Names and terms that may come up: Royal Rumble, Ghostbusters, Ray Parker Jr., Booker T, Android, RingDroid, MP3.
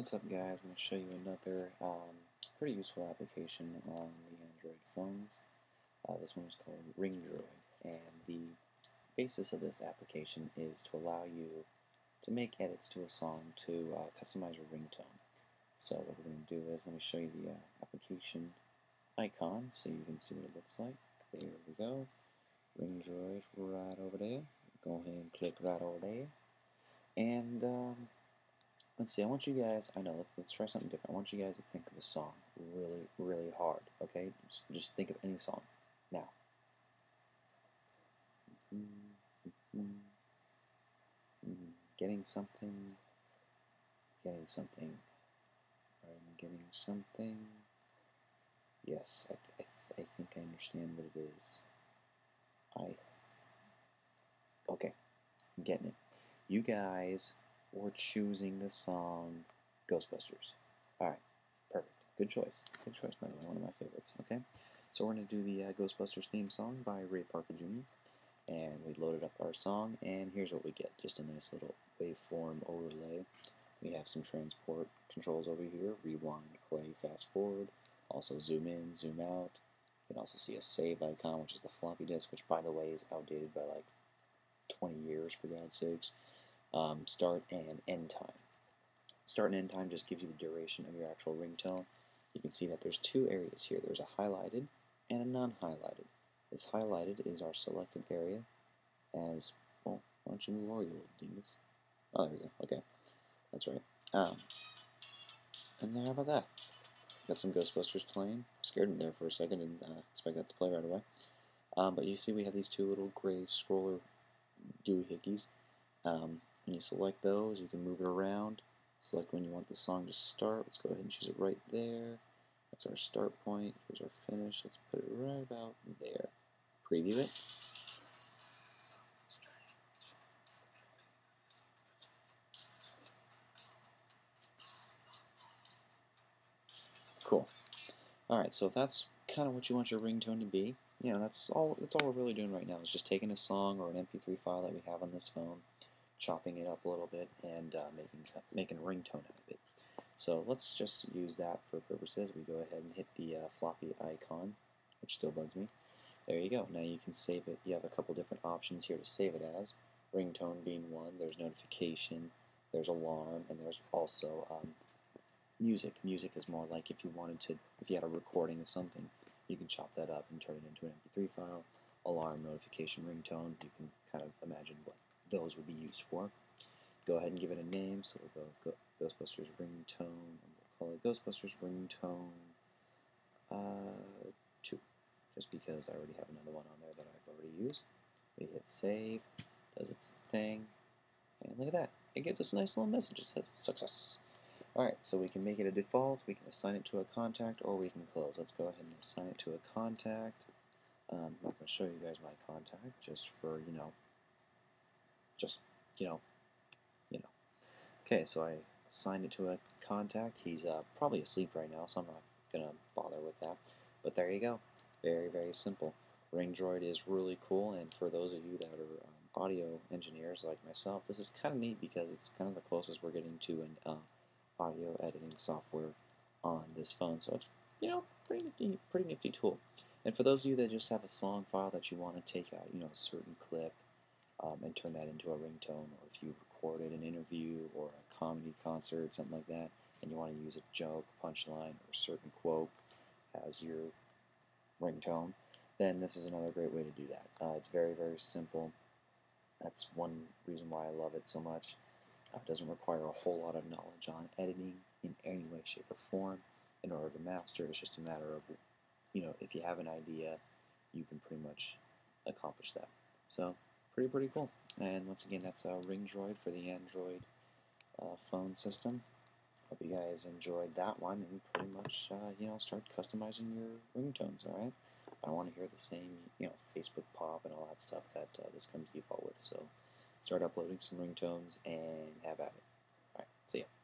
What's up, guys? I'm going to show you another pretty useful application on the Android phones. This one is called RingDroid, and the basis of this application is to allow you to make edits to a song to customize your ringtone. So what we're going to do is, let me show you the application icon so you can see what it looks like. There we go. RingDroid right over there. Go ahead and click right over there. And let's see, I want you guys, let's try something different. I want you guys to think of a song really, really hard, okay? Just think of any song, now. Getting something. Yes, I think I understand what it is. Okay, I'm getting it. You guys, we're choosing the song Ghostbusters. Alright, perfect. Good choice. Good choice, by the way. One of my favorites. Okay, so we're going to do the Ghostbusters theme song by Ray Parker Jr. And we loaded up our song, and here's what we get. Just a nice little waveform overlay. We have some transport controls over here. Rewind, play, fast forward. Also zoom in, zoom out. You can also see a save icon, which is the floppy disk, which, by the way, is outdated by like 20 years, for God's sakes. Start and end time. Start and end time just gives you the duration of your actual ringtone. You can see that there's two areas here. There's a highlighted and a non-highlighted. This highlighted is our selected area as, well, why don't you move over, you little dingus? Oh, there we go. Okay. That's right. And then how about that? Got some Ghostbusters playing. Scared him there for a second. Didn't expect that to play right away. But you see we have these two little gray scroller doohickeys. When you select those, you can move it around. Select when you want the song to start. Let's go ahead and choose it right there. That's our start point. Here's our finish. Let's put it right about there. Preview it. Cool. Alright, so if that's kind of what you want your ringtone to be, you know, that's all we're really doing right now, is just taking a song or an MP3 file that we have on this phone, chopping it up a little bit, and making a ringtone out of it. So let's just use that for purposes. We go ahead and hit the floppy icon, which still bugs me. There you go. Now you can save it. You have a couple different options here to save it as. Ringtone being one. There's notification. There's alarm, and there's also music. Music is more like if you wanted to, if you had a recording of something, you can chop that up and turn it into an MP3 file. Alarm, notification, ringtone. You can kind of imagine what those would be used for. Go ahead and give it a name, so we'll go Ghostbusters Ringtone, and we'll call it Ghostbusters Ringtone 2, just because I already have another one on there that I've already used. We hit save, does its thing, and look at that, it gives us a nice little message. It says success. Alright, so we can make it a default, we can assign it to a contact, or we can close. Let's go ahead and assign it to a contact. I'm not going to show you guys my contact, just for, you know, you know. Okay, so I assigned it to a contact. He's probably asleep right now, so I'm not gonna bother with that. But there you go. Very, very simple. RingDroid is really cool, and for those of you that are audio engineers like myself, this is kind of neat because it's kind of the closest we're getting to an audio editing software on this phone. So it's, you know, pretty nifty tool. And for those of you that just have a song file that you want to take out, you know, a certain clip, and turn that into a ringtone, or if you recorded an interview or a comedy concert, something like that, and you want to use a joke, punchline, or a certain quote as your ringtone, then this is another great way to do that. It's very, very simple. That's one reason why I love it so much. It doesn't require a whole lot of knowledge on editing in any way, shape, or form in order to master. It's just a matter of, you know, if you have an idea, you can pretty much accomplish that. So, pretty cool. And once again, that's RingDroid for the Android phone system. Hope you guys enjoyed that one, and pretty much, you know, start customizing your ringtones, alright? I don't want to hear the same, you know, Facebook pop and all that stuff that this comes default with, so start uploading some ringtones and have at it. Alright, see ya.